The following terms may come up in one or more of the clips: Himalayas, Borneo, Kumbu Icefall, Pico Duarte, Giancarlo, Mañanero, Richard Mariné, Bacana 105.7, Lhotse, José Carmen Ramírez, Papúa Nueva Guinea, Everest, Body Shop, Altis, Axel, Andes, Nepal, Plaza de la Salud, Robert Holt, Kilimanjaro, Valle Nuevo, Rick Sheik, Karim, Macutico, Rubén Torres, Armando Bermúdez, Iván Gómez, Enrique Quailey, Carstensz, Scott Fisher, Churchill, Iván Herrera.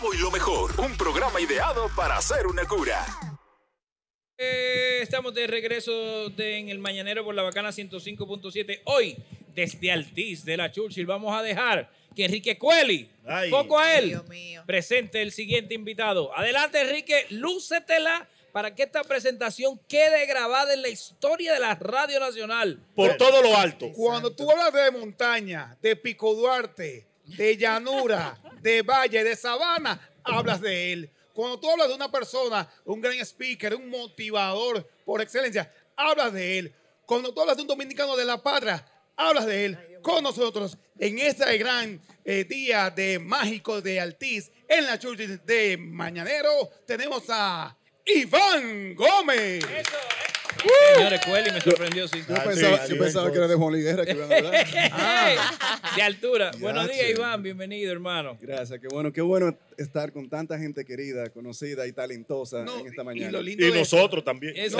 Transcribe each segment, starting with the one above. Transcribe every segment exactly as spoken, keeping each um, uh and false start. nuevo y lo mejor. Un programa ideado para hacer una cura. Eh, estamos de regreso de, en el Mañanero por la Bacana ciento cinco punto siete. Hoy, desde Altis de la Churchill, vamos a dejar que Enrique Quailey, poco a él, presente el siguiente invitado. Adelante, Enrique, lúcetela para que esta presentación quede grabada en la historia de la Radio Nacional. Por bueno, todo lo alto. Cuando tú hablas de montaña, de Pico Duarte, de llanura, de valle, de sabana, hablas de él. Cuando tú hablas de una persona, un gran speaker, un motivador por excelencia, hablas de él. Cuando tú hablas de un dominicano de la patria, hablas de él. Con nosotros en este gran eh, día de mágico de Altis, en la Churchill de Mañanero, tenemos a Iván Gómez. Eso, eso. Uh, Señores, Quailey me sorprendió. Sí. Yo, yo pensaba, yo pensaba que era de Juan Liguerra que iban a hablar. Ah, de altura. Ya, buenos días, che. Iván. Bienvenido, hermano. Gracias. Qué bueno, qué bueno estar con tanta gente querida, conocida y talentosa no, en esta mañana. Y, lo lindo y de nosotros esto. También. No,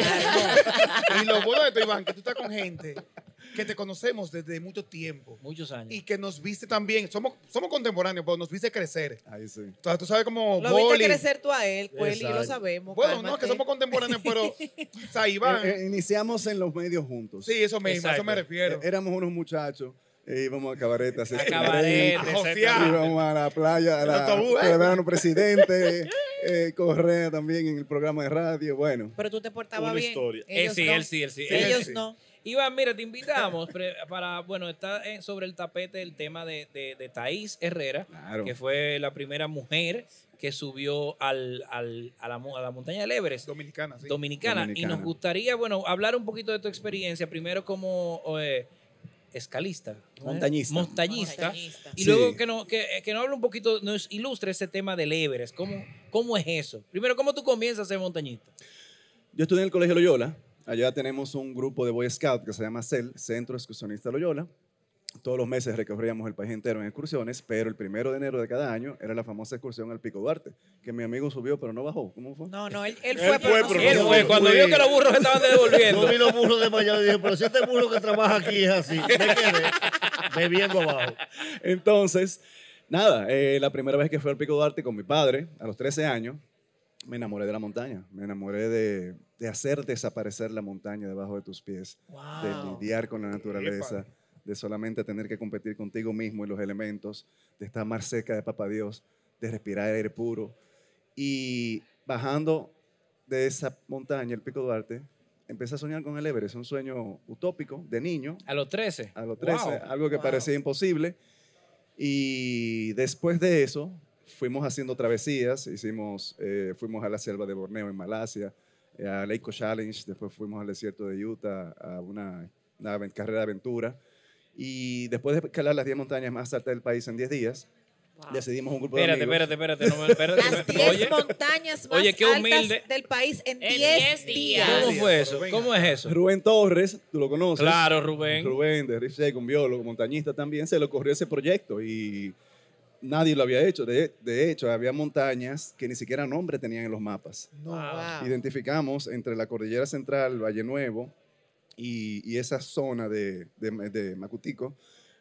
y, y lo bueno de esto, Iván, que tú estás con gente que te conocemos desde mucho tiempo. Muchos años. Y que nos viste también. Somos, somos contemporáneos, pero nos viste crecer. Ahí sí. Entonces, tú sabes cómo... Lo Boli. Viste crecer tú a él, Quailey, lo sabemos. Bueno, cálmate. No, es que somos contemporáneos, pero... O sea, Iván... Eh, eh, iniciamos en los medios juntos. Sí, eso mismo, a eso me refiero. Eh, éramos unos muchachos. E íbamos a cabaretas. A cabaretas. Íbamos a la playa, a la, el verano presidente, eh, Correa también en el programa de radio. Bueno. Pero tú te portabas bien. Historia. Ellos sí, no. Él sí, él sí. Ellos sí. No. Iván, mira, te invitamos para, bueno, está sobre el tapete el tema de, de, de Thaís Herrera, claro. Que fue la primera mujer que subió al, al, a, la, a la montaña del Everest. Dominicana, sí. Dominicana. Dominicana. Y nos gustaría, bueno, hablar un poquito de tu experiencia, primero como eh, escalista. Montañista. Montañista. Montañista. Y sí. Luego que, no, que, que nos hable un poquito, nos ilustre ese tema del Everest. ¿Cómo, cómo es eso? Primero, ¿cómo tú comienzas a ser montañista? Yo estudié en el Colegio Loyola. Allá tenemos un grupo de Boy Scout que se llama CEL, Centro Excursionista Loyola. Todos los meses recorríamos el país entero en excursiones, pero el primero de enero de cada año era la famosa excursión al Pico Duarte, que mi amigo subió pero no bajó. ¿Cómo fue? No, no, él, él, él fue, pero no fue. Él fue, cuando vio que los burros estaban devolviendo. Yo vi los burros de Miami y dije, pero si este burro que trabaja aquí es así, me quedé bebiendo abajo. Entonces, nada, eh, la primera vez que fui al Pico Duarte con mi padre, a los trece años, me enamoré de la montaña, me enamoré de, de hacer desaparecer la montaña debajo de tus pies, wow. De lidiar con la naturaleza, Epa. De solamente tener que competir contigo mismo y los elementos, de estar más cerca de Papá Dios, de respirar aire puro. Y bajando de esa montaña, el Pico Duarte, empecé a soñar con el Everest, un sueño utópico de niño. ¿A los trece? A los trece, wow. Algo que wow. Parecía imposible. Y después de eso... Fuimos haciendo travesías, hicimos, eh, fuimos a la selva de Borneo en Malasia, eh, al Eco Challenge, después fuimos al desierto de Utah a una, una carrera de aventura. Y después de escalar las diez montañas más altas del país en diez días, wow. Decidimos un grupo espérate, de amigos. Espérate, espérate, espérate. No, las diez montañas más oye, altas del país en diez días. ¿Cómo fue eso? ¿Cómo es eso? Rubén Torres, tú lo conoces. Claro, Rubén. Rubén, de Rick Sheik, un biólogo, montañista también, se le ocurrió ese proyecto y... Nadie lo había hecho. De, de hecho, había montañas que ni siquiera nombre tenían en los mapas. No. Wow. Identificamos entre la cordillera central, Valle Nuevo y, y esa zona de, de, de Macutico,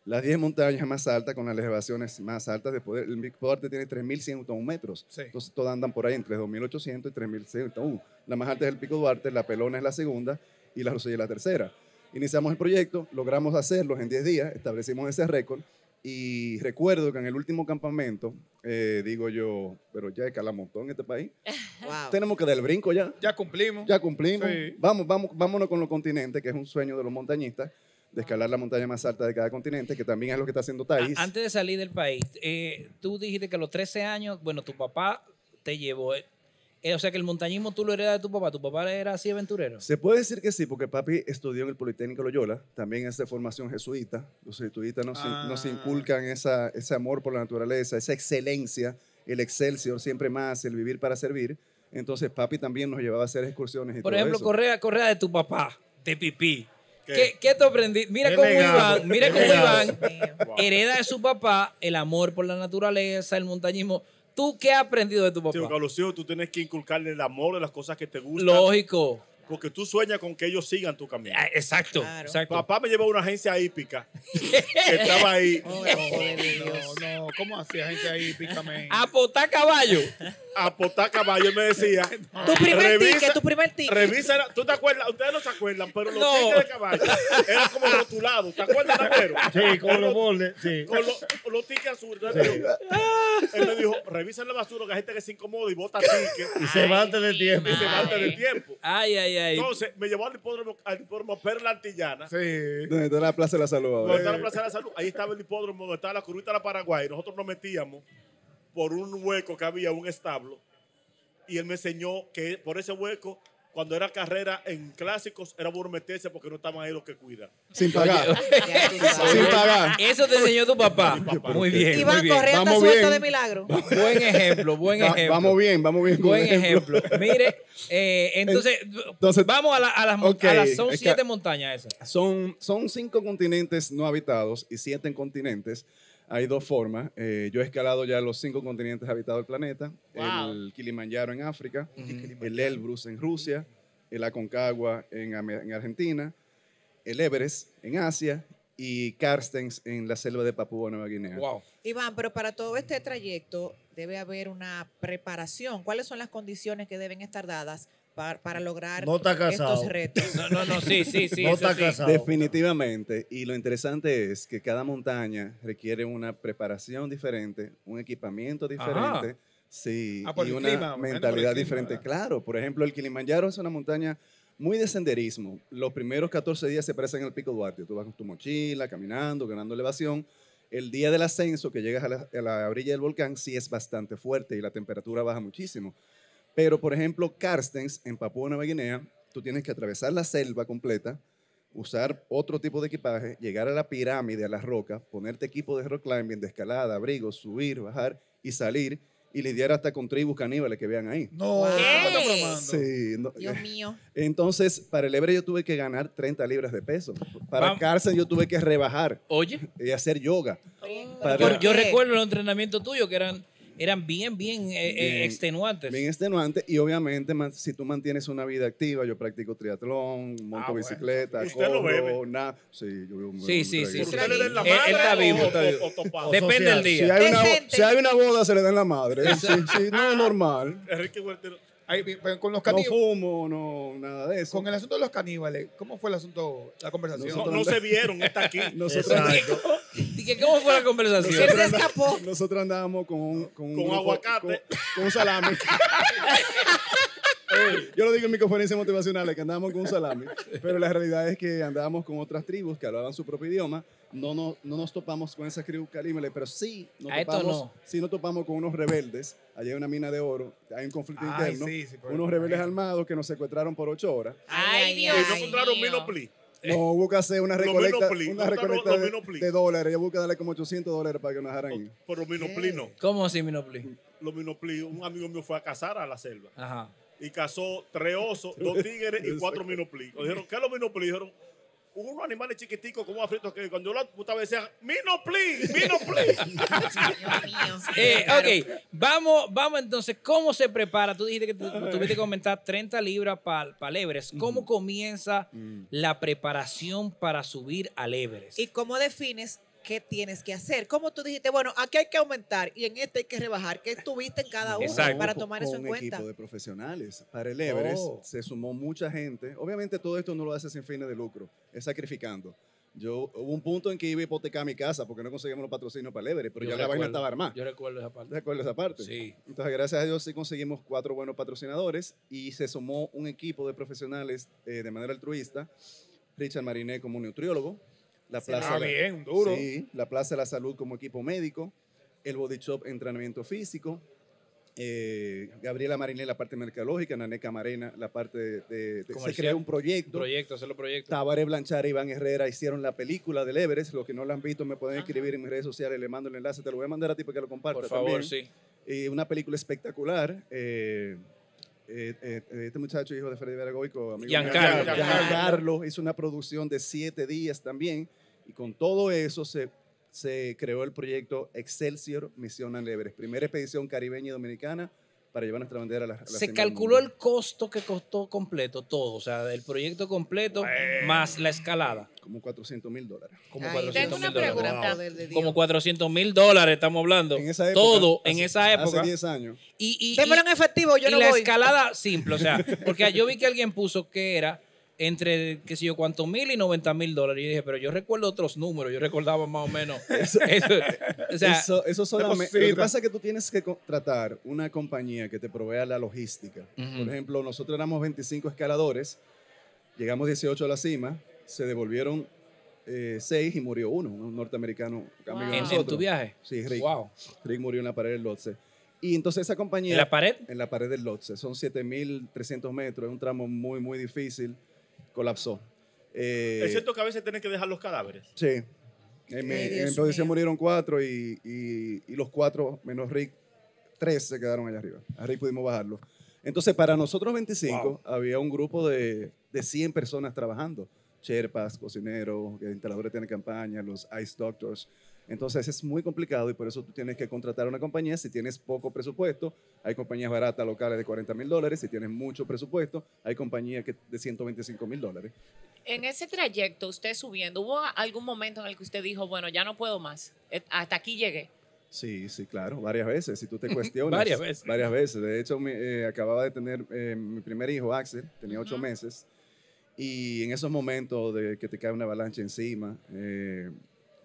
las diez montañas más altas con las elevaciones más altas de poder. El Pico Duarte tiene tres mil ciento metros. Sí. Entonces, todas andan por ahí entre dos mil ochocientos y tres mil ciento. La más alta es el Pico Duarte, la Pelona es la segunda y la Rosella es la tercera. Iniciamos el proyecto, logramos hacerlos en diez días, establecimos ese récord. Y recuerdo que en el último campamento, eh, digo yo, pero ya escalamos todo en este país. Wow. Tenemos que dar el brinco ya. Ya cumplimos. Ya cumplimos. Sí. Vamos, vamos, vámonos con los continentes, que es un sueño de los montañistas, de escalar la montaña más alta de cada continente, que también es lo que está haciendo Thaís. Antes de salir del país, eh, tú dijiste que a los trece años, bueno, tu papá te llevó... Eh. O sea, que el montañismo tú lo heredas de tu papá. ¿Tu papá era así aventurero? Se puede decir que sí, porque papi estudió en el Politécnico Loyola. También es de formación jesuita. Los jesuitas nos, ah. in, nos inculcan esa, ese amor por la naturaleza, esa excelencia, el excelsior siempre más, el vivir para servir. Entonces, papi también nos llevaba a hacer excursiones y por todo ejemplo, eso. Correa, Correa de tu papá, de pipí. ¿Qué, ¿Qué, qué te aprendí? Mira qué cómo legado, Iván, mira cómo legado. Iván hereda de su papá el amor por la naturaleza, el montañismo. ¿Tú qué has aprendido de tu papá? Sí, porque a los hijos tú tienes que inculcarle el amor de las cosas que te gustan. Lógico. Porque tú sueñas con que ellos sigan tu camino. Exacto. Claro. Exacto. Papá me llevó a una agencia hípica que estaba ahí. Oh, no, no, ¿cómo así agencia hípica? Apotar caballo. Apotar caballo. Él me decía, tu primer ticket, tu primer ticket. Revisa, la, tú te acuerdas, ustedes no se acuerdan, pero los no. tickets de caballo eran como rotulados. ¿Te acuerdas, Navarro? Sí, con los bordes. Sí. Con los, los tickets azules. Sí. Él me dijo, revisa la basura, que hay gente que se incomoda y bota tickets. Y se va antes del tiempo. Y se va antes del tiempo. Ay, ay, ay. Entonces, me llevó al hipódromo, al hipódromo Perla Antillana. Sí. Donde está la Plaza de la Salud. Donde está la Plaza de la Salud. Ahí estaba el hipódromo, donde estaba la curvita de la Paraguay. Nosotros nos metíamos por un hueco que había, un establo. Y él me enseñó que por ese hueco, cuando era carrera en clásicos, era bueno meterse porque no estaban ahí los que cuidan. Sin pagar. Sin pagar. Eso te enseñó tu papá. papá. Muy bien. Iván, correa está suelto de milagro. Buen ejemplo, buen ejemplo. Vamos bien, vamos bien. Buen ejemplo. Mire, eh, entonces, entonces, vamos a, la, a las okay. montañas. Son siete es que montañas esas. Son, son cinco continentes no habitados y siete continentes. Hay dos formas. Eh, yo he escalado ya los cinco continentes habitados del planeta. Wow. El Kilimanjaro en África, uh-huh. el Elbrus en Rusia, el Aconcagua en, en Argentina, el Everest en Asia y Carstensz en la selva de Papúa Nueva Guinea. Wow. Iván, pero para todo este trayecto debe haber una preparación. ¿Cuáles son las condiciones que deben estar dadas para, para lograr no está casado. estos retos? No, no, no, sí, sí, sí. No está sí. casado. Definitivamente. Y lo interesante es que cada montaña requiere una preparación diferente, un equipamiento diferente, Ajá. sí, ah, y una clima, mentalidad clima, diferente. ¿Verdad? Claro, por ejemplo, el Kilimanjaro es una montaña muy de senderismo. Los primeros catorce días se parecen al Pico Duarte. Tú vas con tu mochila, caminando, ganando elevación. El día del ascenso, que llegas a la, a la orilla del volcán, sí es bastante fuerte y la temperatura baja muchísimo. Pero, por ejemplo, Carstensz, en Papúa Nueva Guinea, tú tienes que atravesar la selva completa, usar otro tipo de equipaje, llegar a la pirámide, a las rocas, ponerte equipo de rock climbing, de escalada, abrigo, subir, bajar y salir y lidiar hasta con tribus caníbales que vean ahí. ¡No! ¿Qué? Sí, no. Dios mío. Entonces, para el Everest yo tuve que ganar treinta libras de peso. Para Vamos. Carstensz yo tuve que rebajar. ¿Oye? Y hacer yoga. Para... Yo, yo recuerdo el entrenamiento tuyo que eran... Eran bien, bien, eh, bien extenuantes. Bien extenuantes. Y obviamente, si tú mantienes una vida activa, yo practico triatlón, monto ah, bicicleta, bueno. ¿Usted corro, no bebe? Nada. Sí, yo bebo. Sí, sí, sí. ¿Usted le da la madre? Él está vivo. O, o, o, Depende del día. Si hay, una, si hay una boda, se le da en la madre. Sí, sí, no es normal. Enrique Huertero. Ahí, con los caníbales. No fumo, no, nada de eso. Con el asunto de los caníbales, ¿cómo fue el asunto, la conversación? Nosotros, no, no se vieron, está aquí. Nosotros, ¿cómo fue la conversación? Él se escapó. Nosotros andábamos con, con un... Con grupo, aguacate. Con, con un salami. Yo lo digo en mi conferencia motivacional, que andábamos con un salami. Pero la realidad es que andábamos con otras tribus que hablaban su propio idioma. No, no, no nos topamos con esas tribus caníbales, pero sí nos, topamos, no. sí nos topamos con unos rebeldes. Allá hay una mina de oro, hay un conflicto ay, interno. Sí, sí, unos rebeldes ay. armados que nos secuestraron por ocho horas. Ay, Dios. Y no encontraron Minopli. No, hubo que hacer una recolecta, una recolecta no, no, de, de dólares. Yo hubo que darle como ochocientos dólares para que nos dejaran ir. Pero Minopli no. ¿Cómo así Minopli? Los Minopli, un amigo mío fue a cazar a la selva. Ajá. Y cazó tres osos, dos tigres y cuatro Minopli. Dijeron, ¿qué es los Minopli? Dijeron, unos animales chiquiticos como afritos que cuando yo la puta decía, Minopli, Minopli. eh, ok, vamos, vamos entonces, ¿cómo se prepara? Tú dijiste que tuviste que comentar treinta libras para pa el Everest. ¿Cómo mm. comienza mm. la preparación para subir al Everest? ¿Y cómo defines qué tienes que hacer? ¿Cómo tú dijiste, bueno, aquí hay que aumentar y en este hay que rebajar? ¿Qué tuviste en cada uno Exacto. para tomar con eso en cuenta? Un equipo de profesionales. Para el Everest oh. se sumó mucha gente. Obviamente todo esto no lo hace sin fines de lucro, es sacrificando. Yo, hubo un punto en que iba a hipotecar mi casa porque no conseguimos los patrocinios para el Everest, pero yo ya recuerdo, la vaina estaba armada. Yo recuerdo esa parte. Recuerdo esa parte. Sí. Entonces, gracias a Dios sí conseguimos cuatro buenos patrocinadores y se sumó un equipo de profesionales eh, de manera altruista. Richard Mariné como nutriólogo, La plaza, ah, la, bien, duro. Sí, la Plaza de la Salud como equipo médico, el Body Shop entrenamiento físico, eh, Gabriela Mariné la parte mercadológica, Nané Camarena la parte de... de, de se creó un proyecto. Proyecto, hacerlo proyecto. Tabaré Blanchard e Iván Herrera hicieron la película del Everest. Los que no la han visto me pueden Ajá. escribir en mis redes sociales, le mando el enlace, te lo voy a mandar a ti para que lo compartas. Por favor, también. Sí. Eh, una película espectacular. Eh, Eh, eh, este muchacho, hijo de Freddy Veragoico, amigo Giancarlo. Giancarlo. Giancarlo hizo una producción de siete días también y con todo eso se, se creó el proyecto Excelsior Misión al Everest, primera expedición caribeña y dominicana para llevar nuestra bandera a la, a la Se calculó mundial. El costo que costó completo todo, o sea, el proyecto completo bueno. más la escalada. Como cuatrocientos mil dólares. Como cuatrocientos mil dólares estamos hablando. En esa época, todo hace, en esa época. Hace diez años. Y, y, y, en efectivo, yo y no la voy. Escalada simple, o sea, porque yo vi que alguien puso que era entre, qué sé yo, cuántos mil y noventa mil dólares. Y dije, pero yo recuerdo otros números, yo recordaba más o menos. eso, eso, o sea, eso, eso solamente. Lo que pasa es que tú tienes que contratar una compañía que te provea la logística. Uh-huh. Por ejemplo, nosotros éramos veinticinco escaladores, llegamos dieciocho a la cima, se devolvieron eh, seis y murió uno, un norteamericano. Wow. Amigo de nosotros. ¿En tu viaje? Sí, Rick. Wow. Rick murió en la pared del Lhotse. Y entonces esa compañía... ¿En la pared? En la pared del Lhotse. Son siete mil trescientos metros, es un tramo muy, muy difícil. Colapsó. Eh, es cierto que a veces tienen que dejar los cadáveres. Sí. En, en producción murieron cuatro y, y, y los cuatro, menos Rick, tres se quedaron allá arriba. A Rick pudimos bajarlo. Entonces, para nosotros veinticinco, wow, había un grupo de, de cien personas trabajando. Sherpas, cocineros, instaladores de campaña, los ice doctors. Entonces es muy complicado y por eso tú tienes que contratar a una compañía. Si tienes poco presupuesto, hay compañías baratas locales de cuarenta mil dólares. Si tienes mucho presupuesto, hay compañías que de ciento veinticinco mil dólares. En ese trayecto, usted subiendo, ¿hubo algún momento en el que usted dijo, bueno, ya no puedo más, hasta aquí llegué? Sí, sí, claro, varias veces, si tú te cuestionas. Varias veces. Varias veces. De hecho, me, eh, acababa de tener eh, mi primer hijo, Axel, tenía ocho uh-huh. meses. Y en esos momentos de que te cae una avalancha encima, eh,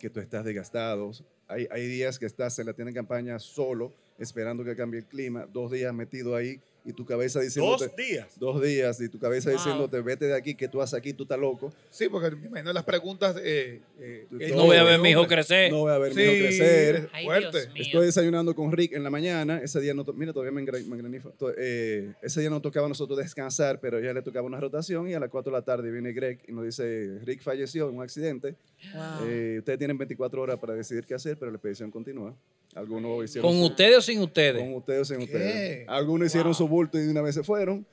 que tú estás desgastado, hay, hay días que estás en la tienda de campaña solo, esperando que cambie el clima, dos días metido ahí y tu cabeza diciéndote... ¿Dos días? Dos días y tu cabeza wow. diciéndote, vete de aquí, que tú haces aquí, tú estás loco. Sí, porque imagino las preguntas... Eh, eh, tú, no voy a ver mi hijo crecer. No voy a ver sí. mi hijo crecer. Ay, fuerte. Estoy desayunando con Rick en la mañana, ese día no... Mira, todavía me engranizo. Eh, ese día no tocaba a nosotros descansar, pero ya le tocaba una rotación y a las cuatro de la tarde viene Greg y nos dice, Rick falleció en un accidente. Wow. Eh, ustedes tienen veinticuatro horas para decidir qué hacer, pero la expedición continúa. Algunos hicieron ¿Con ustedes o sin ustedes? Con ustedes o sin ¿Qué? ustedes. Algunos wow. hicieron su bulto y de una vez se fueron.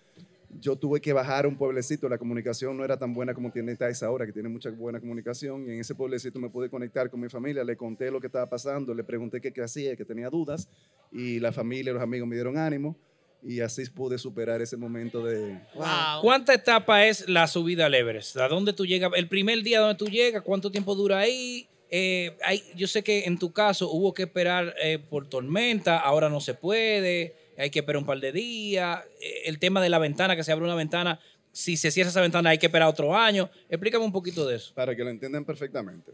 Yo tuve que bajar a un pueblecito. La comunicación no era tan buena como tiene Thaís ahora, que tiene mucha buena comunicación. Y en ese pueblecito me pude conectar con mi familia. Le conté lo que estaba pasando. Le pregunté qué, qué hacía, que tenía dudas. Y la familia y los amigos me dieron ánimo. Y así pude superar ese momento de... Wow. ¿Cuánta etapa es la subida al Everest? ¿A dónde tú llegas? El primer día donde tú llegas, ¿cuánto tiempo dura ahí? Eh, hay, yo sé que en tu caso hubo que esperar eh, por tormenta, ahora no se puede, hay que esperar un par de días, eh, el tema de la ventana, que se abre una ventana, si se cierra esa ventana hay que esperar otro año. Explícame un poquito de eso. Para que lo entiendan perfectamente.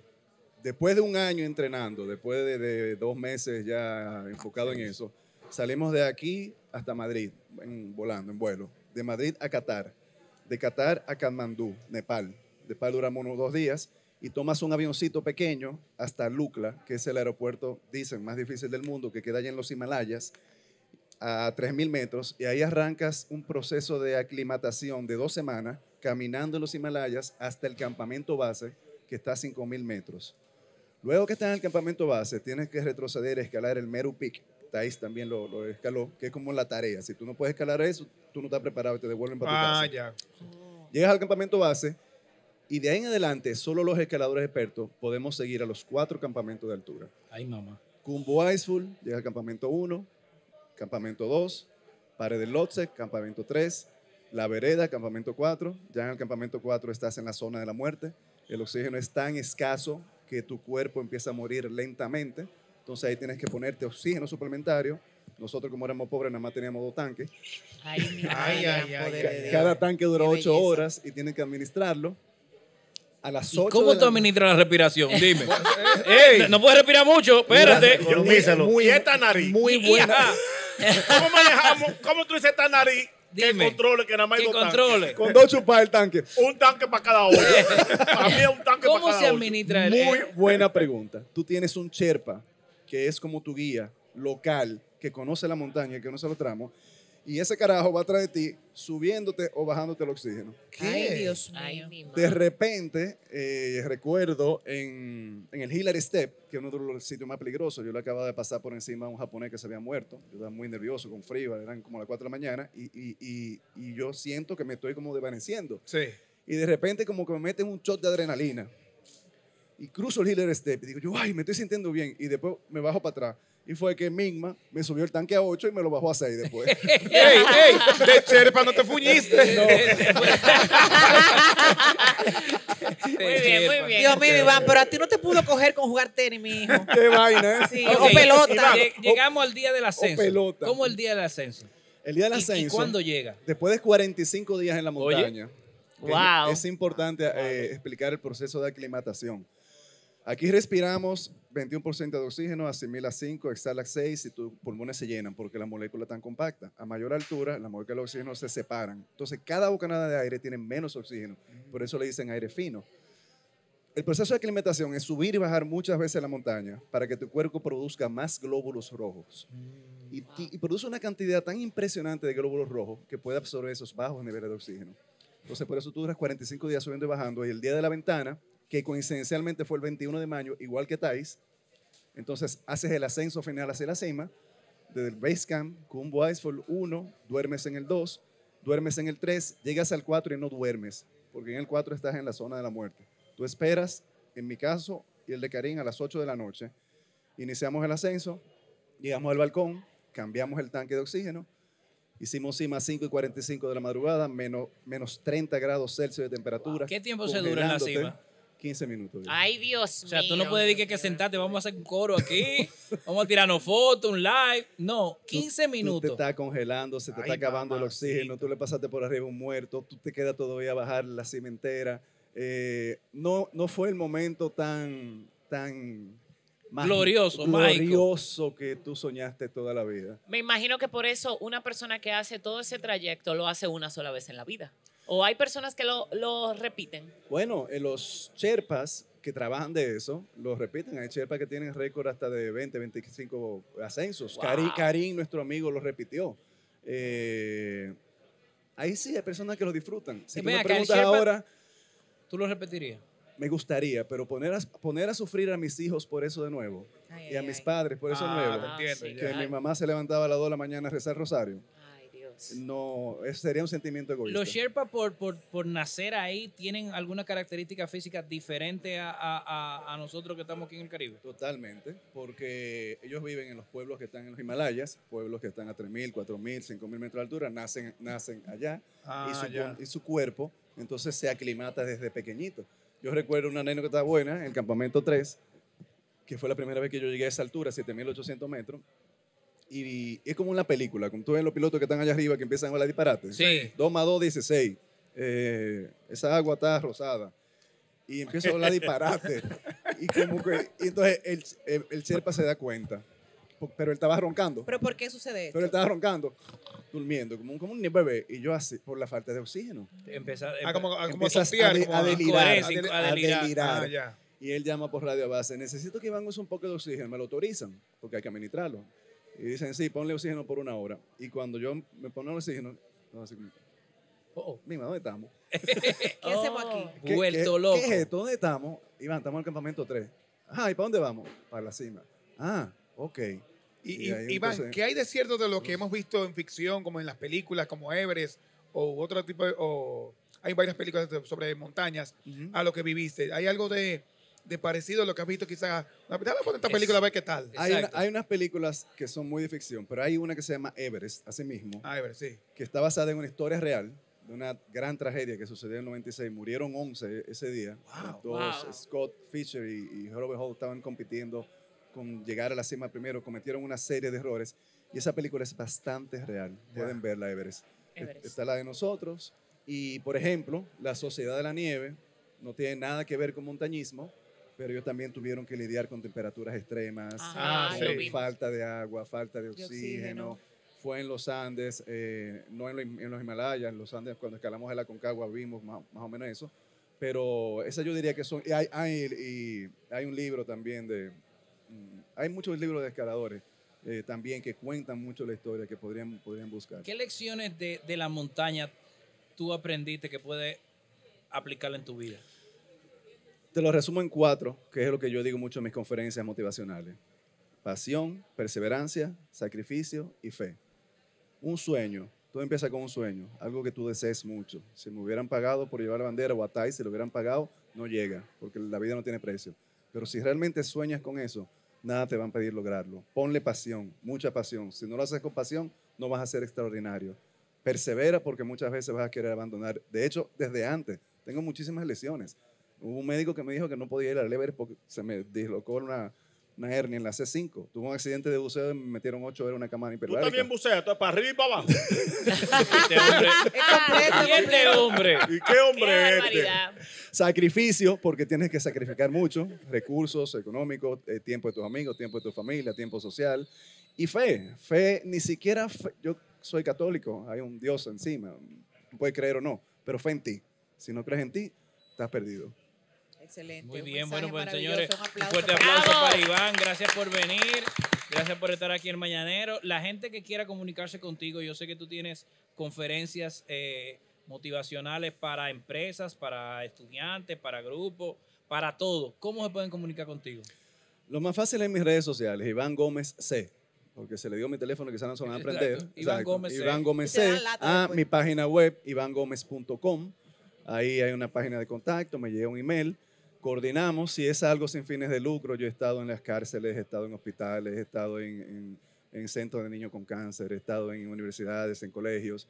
Después de un año entrenando, después de, de dos meses ya enfocado en eso, salimos de aquí hasta Madrid, en, volando, en vuelo, de Madrid a Qatar, de Qatar a Katmandú, Nepal. Nepal duramos unos dos días. Y tomas un avioncito pequeño hasta Lukla, que es el aeropuerto, dicen, más difícil del mundo, que queda allá en los Himalayas, a tres mil metros, y ahí arrancas un proceso de aclimatación de dos semanas, caminando en los Himalayas hasta el campamento base, que está a cinco mil metros. Luego que estás en el campamento base, tienes que retroceder, escalar el Meru Peak. Thaís también lo, lo escaló, que es como la tarea. Si tú no puedes escalar eso, tú no estás preparado y te devuelven para ah, tu casa. Ya. Llegas al campamento base... Y de ahí en adelante, solo los escaladores expertos podemos seguir a los cuatro campamentos de altura. Ay, mamá. Kumbu Iceful, llega al campamento uno, campamento dos, Pared del Lhotse, campamento tres, La Vereda, campamento cuatro. Ya en el campamento cuatro estás en la zona de la muerte. El oxígeno es tan escaso que tu cuerpo empieza a morir lentamente. Entonces ahí tienes que ponerte oxígeno suplementario. Nosotros, como éramos pobres, nada más teníamos dos tanques. Ay, mi ay, ay, ay, ay, cada tanque dura ocho horas y tienen que administrarlo. A las ocho. ¿Y cómo tú administras la respiración? Dime. Ey, no, no puedes respirar mucho, espérate. Míselo. Muy, esta nariz. Muy buena. ¿Cómo manejamos? ¿Cómo tú dices esta nariz? Dime. Que controle, que nada más hay dos tanques. Con dos chupas el tanque. Un tanque para cada hoyo. Para mí es un tanque para cada hoyo. ¿Cómo se administra el? Muy buena pregunta. Tú tienes un Sherpa, que es como tu guía local, que conoce la montaña, que conoce los tramos. Y ese carajo va atrás de ti, subiéndote o bajándote el oxígeno. ¿Qué? Ay, Dios mío. De repente, eh, recuerdo en, en el Hillary Step, que es uno de los sitios más peligrosos, yo le acababa de pasar por encima a un japonés que se había muerto. Yo estaba muy nervioso, con frío, eran como las cuatro de la mañana, y, y, y, y yo siento que me estoy como desvaneciendo. Sí. Y de repente como que me meten un shot de adrenalina. Y cruzo el Hillary Step y digo yo, ay, me estoy sintiendo bien. Y después me bajo para atrás. Y fue que Migma me subió el tanque a ocho y me lo bajó a seis después. ¡Ey, ey! ¡De Cherpa no te fuñiste! No. Muy bien, muy bien. Dios mío, Iván, pero a ti no te pudo coger con jugar tenis, mi hijo. ¡Qué vaina! Sí. Okay. O pelota. Iván, llegamos o, al día del ascenso. O pelota. ¿Cómo el día del ascenso? El día del ascenso. ¿Y cuándo llega? Después de cuarenta y cinco días en la montaña. Oye. ¡Wow! Es, es importante wow. Eh, explicar el proceso de aclimatación. Aquí respiramos veintiuno por ciento de oxígeno, asimila cinco, exhala seis y tus pulmones se llenan porque las moléculas están compactas. A mayor altura, las moléculas de oxígeno se separan. Entonces, cada bocanada de aire tiene menos oxígeno. Por eso le dicen aire fino. El proceso de aclimatación es subir y bajar muchas veces la montaña para que tu cuerpo produzca más glóbulos rojos. Y, wow. y produce una cantidad tan impresionante de glóbulos rojos que puede absorber esos bajos niveles de oxígeno. Entonces, por eso tú duras cuarenta y cinco días subiendo y bajando. Y el día de la ventana, que coincidencialmente fue el veintiuno de mayo, igual que Thaís. Entonces, haces el ascenso final hacia la cima, desde el base camp, Kumbu Icefall uno, duermes en el dos, duermes en el tres, llegas al cuatro y no duermes, porque en el cuatro estás en la zona de la muerte. Tú esperas, en mi caso, y el de Karim, a las ocho de la noche. Iniciamos el ascenso, llegamos al balcón, cambiamos el tanque de oxígeno, hicimos cima a cinco y cuarenta y cinco de la madrugada, menos, menos treinta grados Celsius de temperatura. Wow. ¿Qué tiempo se dura en la cima? quince minutos. Ya. Ay, Dios mío. O sea, mío, tú no puedes decir que, que sentarte, vamos a hacer un coro aquí, vamos a tirarnos fotos, un live. No, quince tú, minutos. Tú te está congelando, se te Ay, está acabando mamá, el oxígeno, sí. Tú le pasaste por arriba un muerto, tú te quedas todavía a bajar la cima entera. Eh, no, no fue el momento tan, tan glorioso, glorioso mágico que tú soñaste toda la vida. Me imagino que por eso una persona que hace todo ese trayecto lo hace una sola vez en la vida. ¿O hay personas que lo, lo repiten? Bueno, eh, los Sherpas que trabajan de eso, lo repiten. Hay Sherpas que tienen récord hasta de veinte, veinticinco ascensos. Wow. Karim, Karim, nuestro amigo, lo repitió. Eh, ahí sí hay personas que lo disfrutan. Si tú me preguntas ahora, ¿tú lo repetirías? Me gustaría, pero poner a, poner a sufrir a mis hijos por eso de nuevo. Ay, y a ay, mis ay. padres por eso ah, de nuevo. Entiendo, sí, que ay. mi mamá se levantaba a las dos de la mañana a rezar el rosario. No, eso sería un sentimiento egoísta. ¿Los Sherpa por, por, por nacer ahí tienen alguna característica física diferente a, a, a nosotros que estamos aquí en el Caribe? Totalmente, porque ellos viven en los pueblos que están en los Himalayas, pueblos que están a tres mil, cuatro mil, cinco mil metros de altura, nacen, nacen allá ah, y, su, ya. y su cuerpo entonces se aclimata desde pequeñito. Yo recuerdo una nena que estaba buena en el campamento tres, que fue la primera vez que yo llegué a esa altura, siete mil ochocientos metros. Y es como una película, como tú ves los pilotos que están allá arriba que empiezan a hablar disparates. Sí. dos más dos, dieciséis. Eh, esa agua está rosada. Y empieza a hablar disparates. y, como que, y entonces el, el, el Sherpa se da cuenta. Pero él estaba roncando. ¿Pero por qué sucede esto? Pero él estaba roncando, durmiendo, como un, como un bebé. Y yo así, por la falta de oxígeno. Empieza a, ah, como, a, como sostear, a, a delirar. A, del, a delirar. A delirar. Ah, ya. Y él llama por radio base. Necesito que Iván use un poco de oxígeno. Me lo autorizan, porque hay que administrarlo. Y dicen, sí, ponle oxígeno por una hora. Y cuando yo me pongo el oxígeno, no, así como, oh, oh, mima, ¿dónde estamos? ¿Qué hacemos aquí? ¿Qué, Vuelto qué, loco. ¿Qué es esto? ¿Dónde estamos? Iván, estamos en el campamento tres. Ajá, ¿y para dónde vamos? Para la cima. Ah, ok. Y, y, y Iván, empecé. ¿Qué hay de cierto de lo que hemos visto en ficción, como en las películas, como Everest, o otro tipo de, o hay varias películas sobre montañas, uh-huh. a lo que viviste? ¿Hay algo de... de parecido a lo que has visto quizás? Dale por esta película a ver qué tal. Hay, una, hay unas películas que son muy de ficción, pero hay una que se llama Everest, así mismo. Ah, Everest, sí. Que está basada en una historia real, de una gran tragedia que sucedió en el noventa y seis. Murieron once ese día. Wow. Dos, wow. Scott Fisher y, y Robert Holt estaban compitiendo con llegar a la cima primero. Cometieron una serie de errores. Y esa película es bastante real. Wow. Pueden verla, Everest. Everest. Está la de nosotros. Y, por ejemplo, La Sociedad de la Nieve no tiene nada que ver con montañismo, pero ellos también tuvieron que lidiar con temperaturas extremas, Ajá, sí. falta de agua, falta de oxígeno. De oxígeno. Fue en los Andes, eh, no en los, en los Himalayas, en los Andes cuando escalamos a la Aconcagua vimos más, más o menos eso, pero esa yo diría que son, y hay, hay, y hay un libro también de, hay muchos libros de escaladores eh, también que cuentan mucho la historia que podrían, podrían buscar. ¿Qué lecciones de, de la montaña tú aprendiste que puedes aplicar en tu vida? Te lo resumo en cuatro, que es lo que yo digo mucho en mis conferencias motivacionales. Pasión, perseverancia, sacrificio y fe. Un sueño. Todo empieza con un sueño, algo que tú desees mucho. Si me hubieran pagado por llevar la bandera o a Thaís, si lo hubieran pagado, no llega, porque la vida no tiene precio. Pero si realmente sueñas con eso, nada te van a pedir lograrlo. Ponle pasión, mucha pasión. Si no lo haces con pasión, no vas a ser extraordinario. Persevera porque muchas veces vas a querer abandonar. De hecho, desde antes, tengo muchísimas lesiones. Hubo un médico que me dijo que no podía ir al Everest porque se me dislocó una, una hernia en la C cinco. Tuve un accidente de buceo y me metieron ocho horas en una cámara hiperbárica. Tú también buceas, para arriba y para abajo. Este hombre. ¿Y este hombre? ¿Y qué hombre es este? Sacrificio, porque tienes que sacrificar mucho. Recursos económicos, eh, tiempo de tus amigos, tiempo de tu familia, tiempo social. Y fe. Fe, ni siquiera fe. Yo soy católico, hay un Dios encima. Puedes creer o no, pero fe en ti. Si no crees en ti, estás perdido. Excelente. Muy bien, bueno, pues señores, un fuerte aplauso para Iván. Gracias por venir. Gracias por estar aquí en Mañanero. La gente que quiera comunicarse contigo, yo sé que tú tienes conferencias eh, motivacionales para empresas, para estudiantes, para grupos, para todo. ¿Cómo se pueden comunicar contigo? Lo más fácil es en mis redes sociales, Iván Gómez C. Porque se le dio mi teléfono, quizás no se van a aprender. Iván Gómez, Iván Gómez C. A mi página web, iván gómez punto com. Ahí hay una página de contacto, me llega un email. Coordinamos, si es algo sin fines de lucro, yo he estado en las cárceles, he estado en hospitales, he estado en, en, en centros de niños con cáncer, he estado en universidades, en colegios.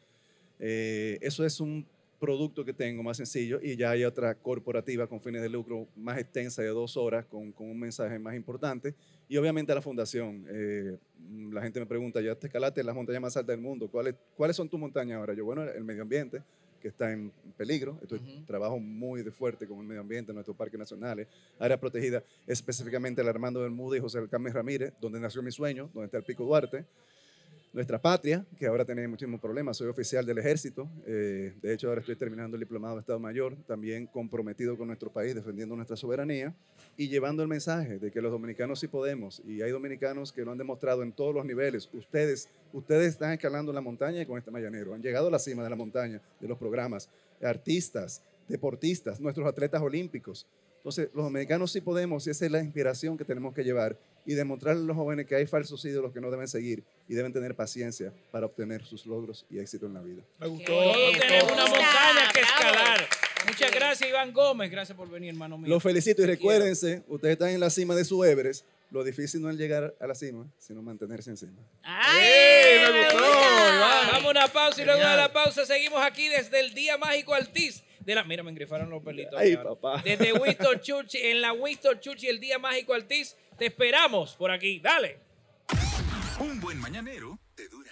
Eh, eso es un producto que tengo más sencillo y ya hay otra corporativa con fines de lucro más extensa de dos horas con, con un mensaje más importante. Y obviamente la fundación. Eh, la gente me pregunta, ya te escalaste en las montañas más altas del mundo, ¿cuáles, cuáles son tus montañas ahora? Yo, bueno, el medio ambiente, que está en peligro. Estoy, uh-huh. Trabajo muy de fuerte con el medio ambiente, nuestros parques nacionales, áreas protegidas, específicamente el Armando Bermúdez y José Carmen Ramírez, donde nació mi sueño, donde está el Pico Duarte. Nuestra patria, que ahora tiene muchísimos problemas. Soy oficial del Ejército. Eh, de hecho, ahora estoy terminando el diplomado de Estado Mayor, también comprometido con nuestro país, defendiendo nuestra soberanía y llevando el mensaje de que los dominicanos sí podemos. Y hay dominicanos que lo han demostrado en todos los niveles. Ustedes, ustedes están escalando la montaña y con este Mañanero han llegado a la cima de la montaña, de los programas, artistas, deportistas, nuestros atletas olímpicos. Entonces, los dominicanos sí podemos y esa es la inspiración que tenemos que llevar y demostrarle a los jóvenes que hay falsos ídolos que no deben seguir y deben tener paciencia para obtener sus logros y éxito en la vida. Me gustó. Todos tenemos una montaña que escalar. Muchas gracias, Iván Gómez. Gracias por venir, hermano mío. Los felicito y recuérdense, ustedes están en la cima de su Everest. Lo difícil no es llegar a la cima, sino mantenerse encima. ¡Ay! ¡Me gustó! Iván. Vamos a una pausa y luego de la pausa seguimos aquí desde el Día Mágico Altis. De la, mira, me engrifaron los pelitos. Ay, papá. Desde Winston Churchill, en la Winston Churchill, el Día Mágico Altis. Te esperamos por aquí. Dale. Un buen mañanero te dura.